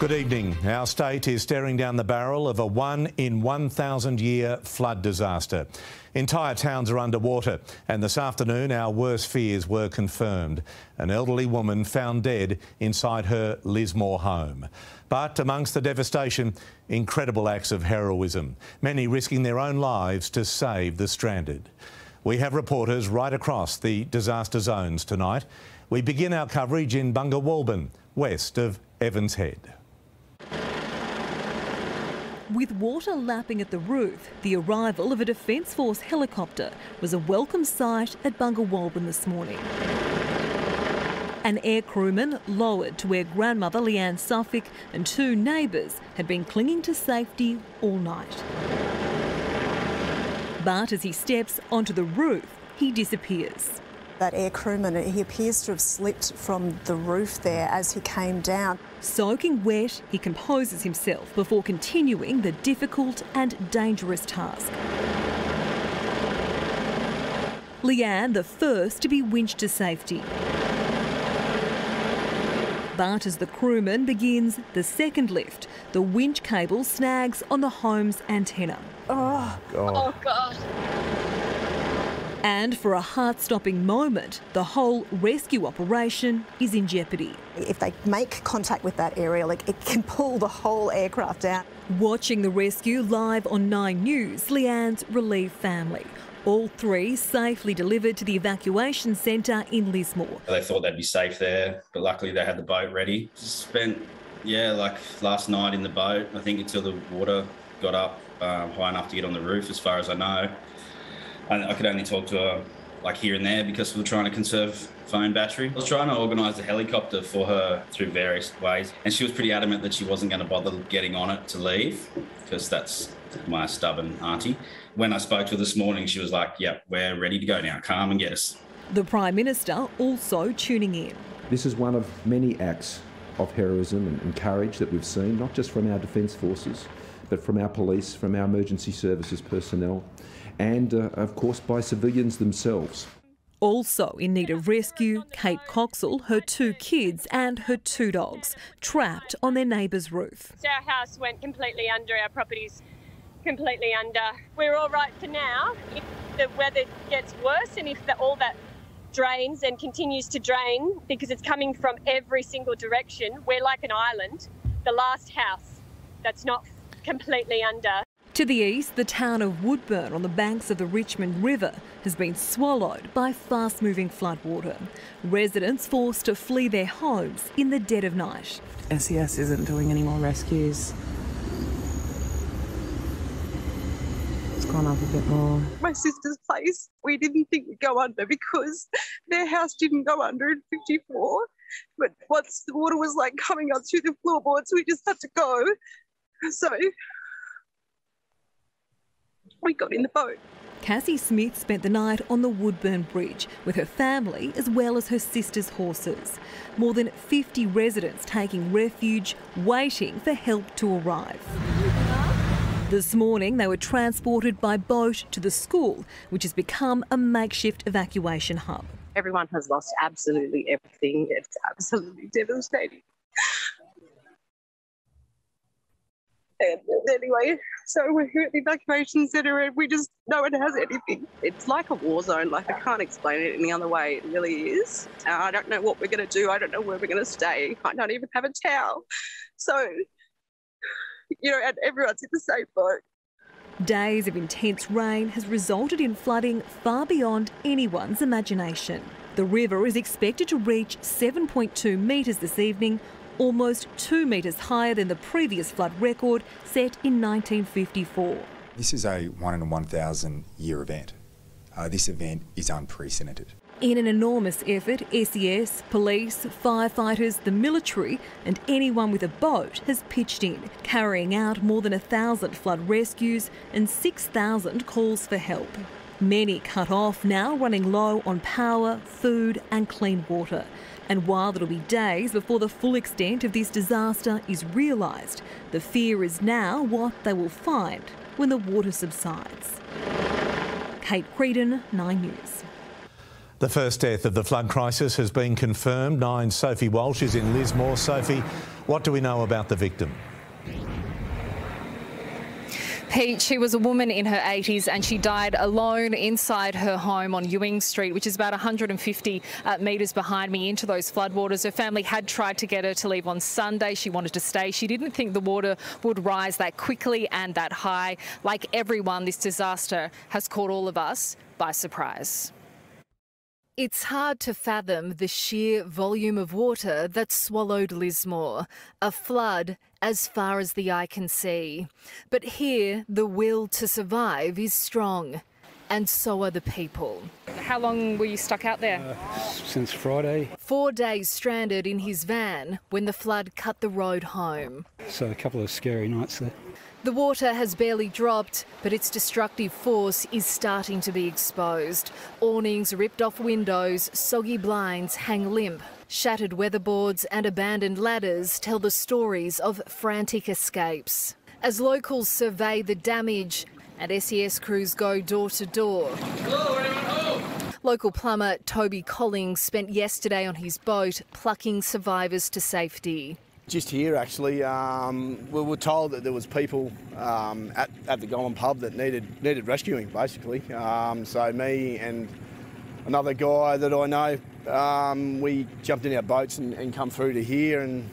Good evening. Our state is staring down the barrel of a 1-in-1,000-year flood disaster. Entire towns are underwater, and this afternoon our worst fears were confirmed. An elderly woman found dead inside her Lismore home. But amongst the devastation, incredible acts of heroism, many risking their own lives to save the stranded. We have reporters right across the disaster zones tonight. We begin our coverage in Bungawalbin, west of Evans Head. With water lapping at the roof, the arrival of a Defence Force helicopter was a welcome sight at Bungawalbin this morning. An air crewman lowered to where grandmother Leanne Suffolk and two neighbours had been clinging to safety all night. But as he steps onto the roof, he disappears. That air crewman, he appears to have slipped from the roof there as he came down. Soaking wet, he composes himself before continuing the difficult and dangerous task. Leanne, the first to be winched to safety. But as the crewman begins the second lift, the winch cable snags on the home's antenna. Oh, God. Oh, God. And for a heart-stopping moment, the whole rescue operation is in jeopardy. If they make contact with that aerial, it can pull the whole aircraft down. Watching the rescue live on Nine News, Leanne's relieved family. All three safely delivered to the evacuation centre in Lismore. They thought they'd be safe there, but luckily they had the boat ready. Spent, last night in the boat, I think, until the water got up high enough to get on the roof, as far as I know. I could only talk to her here and there because we were trying to conserve phone battery. I was trying to organise a helicopter for her through various ways, and she was pretty adamant that she wasn't going to bother getting on it to leave, because that's my stubborn auntie. When I spoke to her this morning, she was like, yeah, we're ready to go now, come and get us. The Prime Minister also tuning in. This is one of many acts of heroism and courage that we've seen, not just from our Defence Forces, but from our police, from our emergency services personnel, and of course by civilians themselves. Also in need of rescue, Kate Coxall, her two kids and her two dogs, trapped on their neighbour's roof. Our house went completely under, our property's completely under. We're all right for now. If the weather gets worse and if all that drains and continues to drain, because it's coming from every single direction, we're like an island, the last house that's not completely under. To the east, the town of Woodburn on the banks of the Richmond River has been swallowed by fast-moving floodwater. Residents forced to flee their homes in the dead of night. SES isn't doing any more rescues. It's gone up a bit more. My sister's place, we didn't think we'd go under because their house didn't go under in 54. But once the water was coming up through the floorboards, we just had to go. So we got in the boat. Cassie Smith spent the night on the Woodburn Bridge with her family as well as her sister's horses. More than 50 residents taking refuge, waiting for help to arrive. This morning they were transported by boat to the school, which has become a makeshift evacuation hub. Everyone has lost absolutely everything. It's absolutely devastating. And anyway, so we're here at the evacuation centre and we just no one has anything. It's like a war zone, I can't explain it any other way, it really is. I don't know what we're going to do, I don't know where we're going to stay, I don't even have a towel. So, and everyone's in the same boat. Days of intense rain has resulted in flooding far beyond anyone's imagination. The river is expected to reach 7.2 metres this evening, almost 2 metres higher than the previous flood record set in 1954. This is a 1-in-1,000-year event. This event is unprecedented. In an enormous effort, SES, police, firefighters, the military and anyone with a boat has pitched in, carrying out more than 1,000 flood rescues and 6,000 calls for help. Many cut off now, running low on power, food and clean water. And while it'll be days before the full extent of this disaster is realised, the fear is now what they will find when the water subsides. Kate Creighton, Nine News. The first death of the flood crisis has been confirmed. Nine's Sophie Walsh is in Lismore. Sophie, What do we know about the victim? Pete, she was a woman in her 80s and she died alone inside her home on Ewing Street, which is about 150 metres behind me into those floodwaters. Her family had tried to get her to leave on Sunday. She wanted to stay. She didn't think the water would rise that quickly and that high. Like everyone, this disaster has caught all of us by surprise. It's hard to fathom the sheer volume of water that swallowed Lismore, a flood as far as the eye can see. But here, the will to survive is strong, and so are the people. How long were you stuck out there? Since Friday. 4 days stranded in his van when the flood cut the road home. So a couple of scary nights there. The water has barely dropped, but its destructive force is starting to be exposed. Awnings ripped off windows, soggy blinds hang limp. Shattered weatherboards and abandoned ladders tell the stories of frantic escapes. As locals survey the damage and SES crews go door to door. Hello, everyone. Hello. Local plumber Toby Collings spent yesterday on his boat plucking survivors to safety. Just here, actually, we were told that there was people at the Golden Pub that needed rescuing, basically. So me and another guy that I know, we jumped in our boats and come through to here and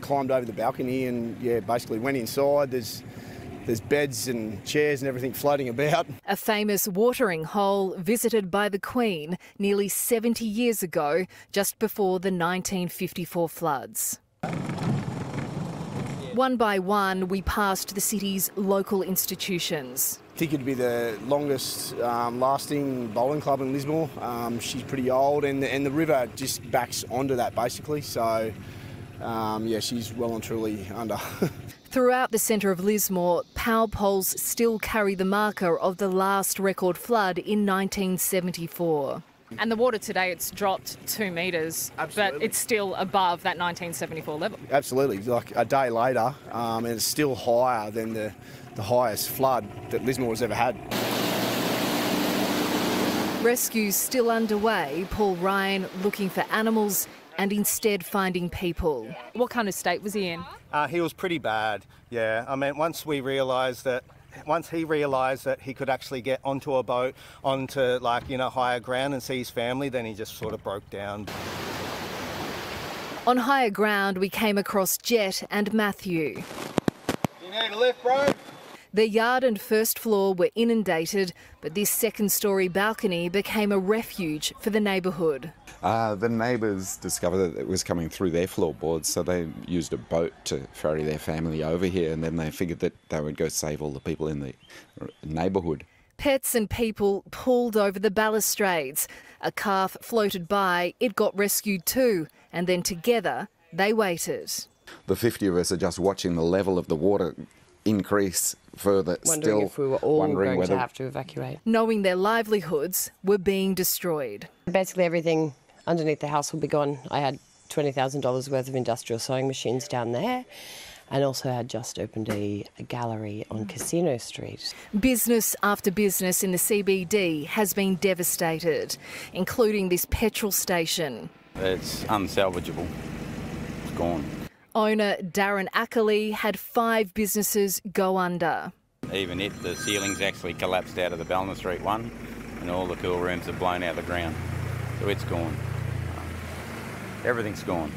climbed over the balcony and basically went inside. There's beds and chairs and everything floating about. A famous watering hole visited by the Queen nearly 70 years ago, just before the 1954 floods. One by one, we passed the city's local institutions. I think it'd be the longest lasting bowling club in Lismore. She's pretty old, and the river just backs onto that, basically. So, she's well and truly under. Throughout the centre of Lismore, power poles still carry the marker of the last record flood in 1974. And the water today, it's dropped 2 metres, but it's still above that 1974 level. Absolutely. Like a day later, and it's still higher than the highest flood that Lismore has ever had. Rescue's still underway. Paul Ryan looking for animals and instead finding people. What kind of state was he in? He was pretty bad, yeah. I mean, once he realised that he could actually get onto a boat, onto higher ground and see his family, then he just sort of broke down. On higher ground, we came across Jet and Matthew. You need a lift, bro? Their yard and first floor were inundated, but this second-storey balcony became a refuge for the neighbourhood. The neighbours discovered that it was coming through their floorboards, so they used a boat to ferry their family over here, and then they figured that they would go save all the people in the neighbourhood. Pets and people pulled over the balustrades. A calf floated by, it got rescued too, and then together they waited. The 50 of us are just watching the level of the water increase further, wondering if we were all going to have to evacuate. Knowing their livelihoods were being destroyed. Basically everything underneath the house will be gone. I had $20,000 worth of industrial sewing machines down there, and also had just opened a gallery on Casino Street. Business after business in the CBD has been devastated, including this petrol station. It's unsalvageable. It's gone. Owner Darren Ackerley had 5 businesses go under. Even the ceilings actually collapsed out of the Ballina Street one, and all the cool rooms are blown out of the ground. So it's gone. Everything's gone.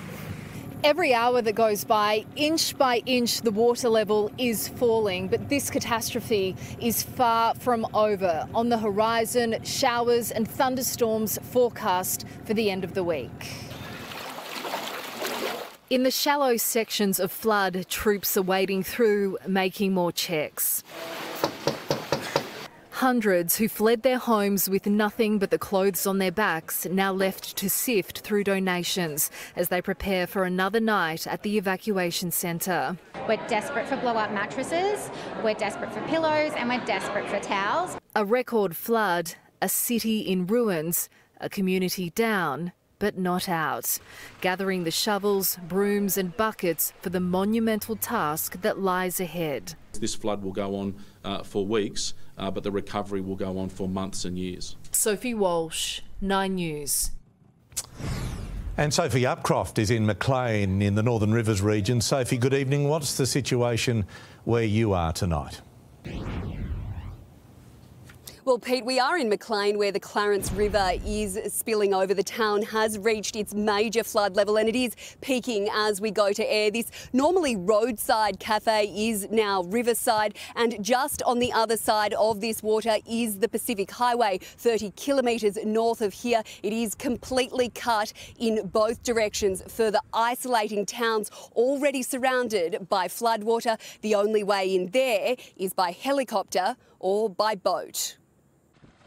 Every hour that goes by inch, the water level is falling, but this catastrophe is far from over. On the horizon, showers and thunderstorms forecast for the end of the week. In the shallow sections of flood, troops are wading through, making more checks. Hundreds who fled their homes with nothing but the clothes on their backs now left to sift through donations as they prepare for another night at the evacuation centre. We're desperate for blow-up mattresses, we're desperate for pillows, and we're desperate for towels. A record flood, a city in ruins, a community down, but not out, gathering the shovels, brooms and buckets for the monumental task that lies ahead. This flood will go on for weeks, but the recovery will go on for months and years. Sophie Walsh, Nine News. And Sophie Upcroft is in Maclean in the Northern Rivers region. Sophie, good evening. What's the situation where you are tonight? Well, Pete, we are in Maclean where the Clarence River is spilling over. The town has reached its major flood level and it is peaking as we go to air. This normally roadside cafe is now riverside, and just on the other side of this water is the Pacific Highway. 30 kilometres north of here, it is completely cut in both directions, further isolating towns already surrounded by floodwater. The only way in there is by helicopter or by boat.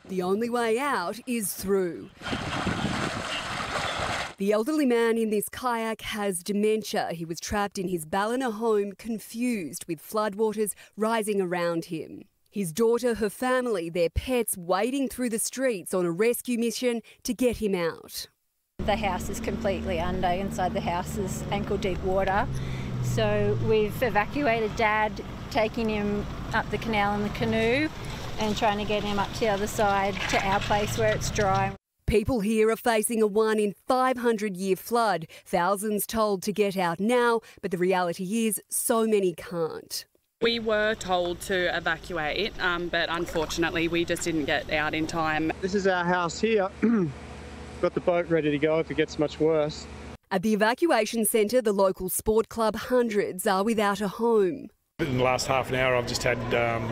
The only way out is through. The elderly man in this kayak has dementia. He was trapped in his Ballina home, confused with floodwaters rising around him. His daughter, her family, their pets wading through the streets on a rescue mission to get him out. The house is completely under. Inside the house is ankle deep water. So we've evacuated Dad, taking him up the canal in the canoe and trying to get him up to the other side to our place where it's dry. People here are facing a 1-in-500-year flood. Thousands told to get out now, but the reality is so many can't. We were told to evacuate, but unfortunately we just didn't get out in time. This is our house here. Got the boat ready to go if it gets much worse. At the evacuation centre, the local sport club, hundreds are without a home. In the last half an hour I've just had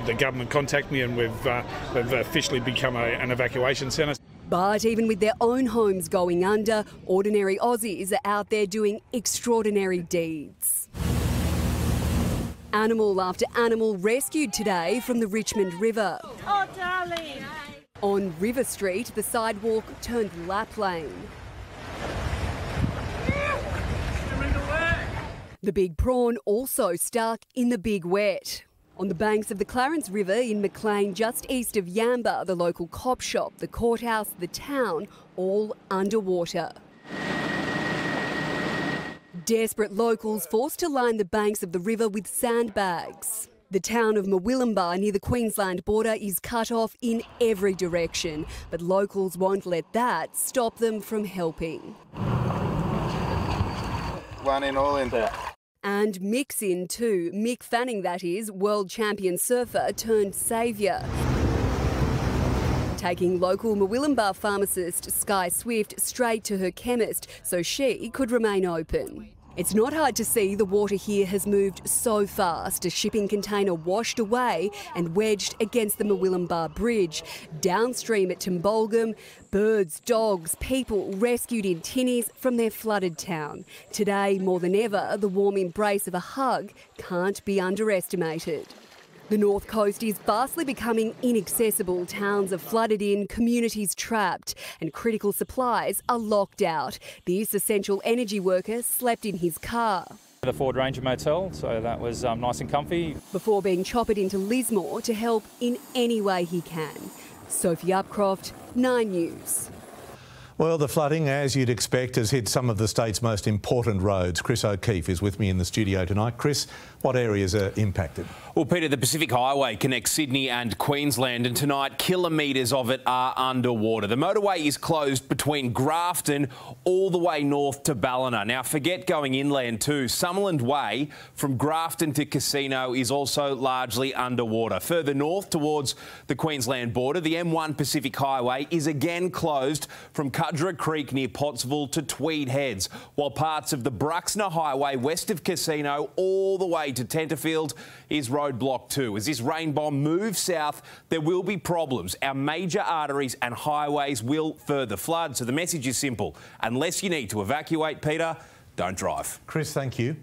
the government contact me and we've officially become an evacuation centre. But even with their own homes going under, ordinary Aussies are out there doing extraordinary deeds. Animal after animal rescued today from the Richmond River. Oh, darling! On River Street, the sidewalk turned lap lane. The big prawn also stuck in the big wet. On the banks of the Clarence River in Maclean, just east of Yamba, the local cop shop, the courthouse, the town, all underwater. Desperate locals forced to line the banks of the river with sandbags. The town of Murwillumbah near the Queensland border is cut off in every direction, but locals won't let that stop them from helping. One in, all in there. And Mick's in too. Mick Fanning, that is, world champion surfer turned saviour. Taking local Mullumbimby pharmacist Sky Swift straight to her chemist so she could remain open. It's not hard to see the water here has moved so fast. A shipping container washed away and wedged against the Mullumbimby Bridge. Downstream at Tumbulgum, birds, dogs, people rescued in tinnies from their flooded town. Today, more than ever, the warm embrace of a hug can't be underestimated. The north coast is vastly becoming inaccessible. Towns are flooded in, communities trapped, and critical supplies are locked out. This essential energy worker slept in his car. The Ford Ranger Motel, so that was nice and comfy. Before being choppered into Lismore to help in any way he can. Sophie Upcroft, Nine News. Well, the flooding, as you'd expect, has hit some of the state's most important roads. Chris O'Keefe is with me in the studio tonight. Chris, what areas are impacted? Well, Peter, the Pacific Highway connects Sydney and Queensland, and tonight kilometres of it are underwater. The motorway is closed between Grafton all the way north to Ballina. Now, forget going inland too. Summerland Way from Grafton to Casino is also largely underwater. Further north towards the Queensland border, the M1 Pacific Highway is again closed from Budra Creek near Pottsville to Tweed Heads, while parts of the Bruxner Highway west of Casino all the way to Tenterfield is roadblocked too. As this rain bomb moves south, there will be problems. Our major arteries and highways will further flood. So the message is simple. Unless you need to evacuate, Peter, don't drive. Chris, thank you.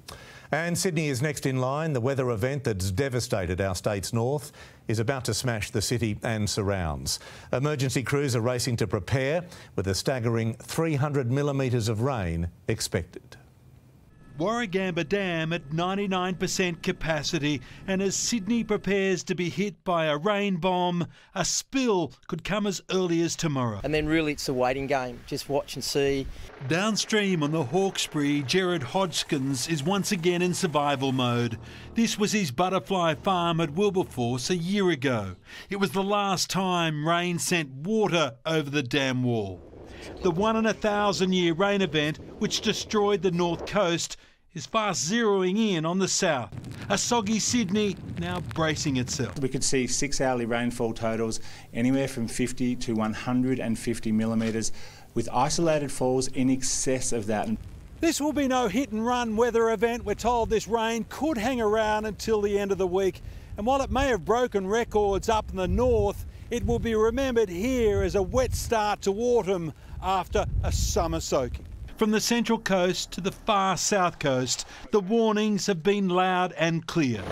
And Sydney is next in line. The weather event that's devastated our state's north is about to smash the city and surrounds. Emergency crews are racing to prepare, with a staggering 300 millimetres of rain expected. Warragamba Dam at 99% capacity, and as Sydney prepares to be hit by a rain bomb, a spill could come as early as tomorrow. And then really it's a waiting game, just watch and see. Downstream on the Hawkesbury, Gerard Hodgkins is once again in survival mode. This was his butterfly farm at Wilberforce a year ago. It was the last time rain sent water over the dam wall. The 1-in-1,000-year rain event, which destroyed the north coast, is fast zeroing in on the south. A soggy Sydney now bracing itself. We could see 6-hourly rainfall totals anywhere from 50 to 150 millimetres, with isolated falls in excess of that. This will be no hit-and-run weather event. We're told this rain could hang around until the end of the week. And while it may have broken records up in the north, it will be remembered here as a wet start to autumn after a summer soaking. From the Central Coast to the far South Coast, the warnings have been loud and clear.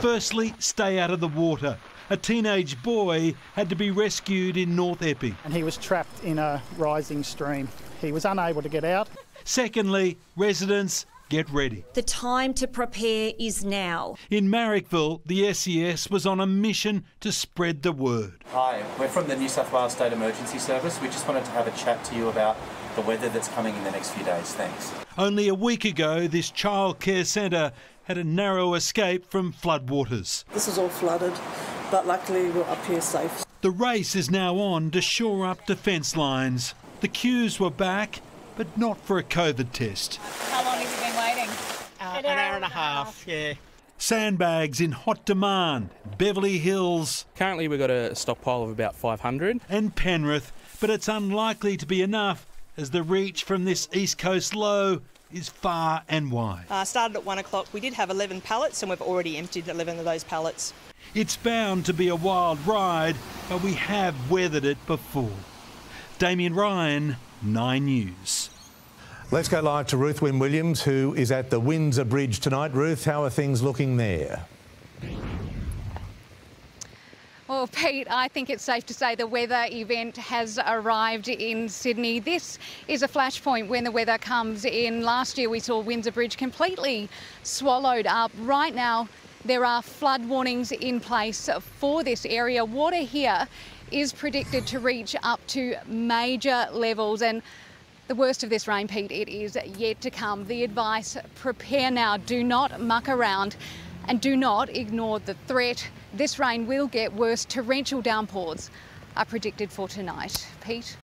Firstly, stay out of the water. A teenage boy had to be rescued in North Epping. And he was trapped in a rising stream. He was unable to get out. Secondly, residents, get ready. The time to prepare is now. In Marrickville, the SES was on a mission to spread the word. Hi, we're from the New South Wales State Emergency Service. We just wanted to have a chat to you about the weather that's coming in the next few days. Thanks. Only a week ago, this childcare centre had a narrow escape from floodwaters. This is all flooded, but luckily we're up here safe. The race is now on to shore up defence lines. The queues were back, but not for a COVID test. How long has it been waiting? An hour and a half, yeah. Sandbags in hot demand, Beverly Hills. Currently we've got a stockpile of about 500. And Penrith, but it's unlikely to be enough as the reach from this east coast low is far and wide. Started at 1 o'clock, we did have 11 pallets and we've already emptied 11 of those pallets. It's bound to be a wild ride, but we have weathered it before. Damien Ryan, 9 News. Let's go live to Ruth Wynne-Williams, who is at the Windsor Bridge tonight. Ruth, how are things looking there? Well, Pete, I think it's safe to say the weather event has arrived in Sydney. This is a flashpoint when the weather comes in. Last year we saw Windsor Bridge completely swallowed up. Right now there are flood warnings in place for this area. Water here is predicted to reach up to major levels, and the worst of this rain, Pete, it is yet to come. The advice, prepare now, do not muck around and do not ignore the threat. This rain will get worse. Torrential downpours are predicted for tonight. Pete?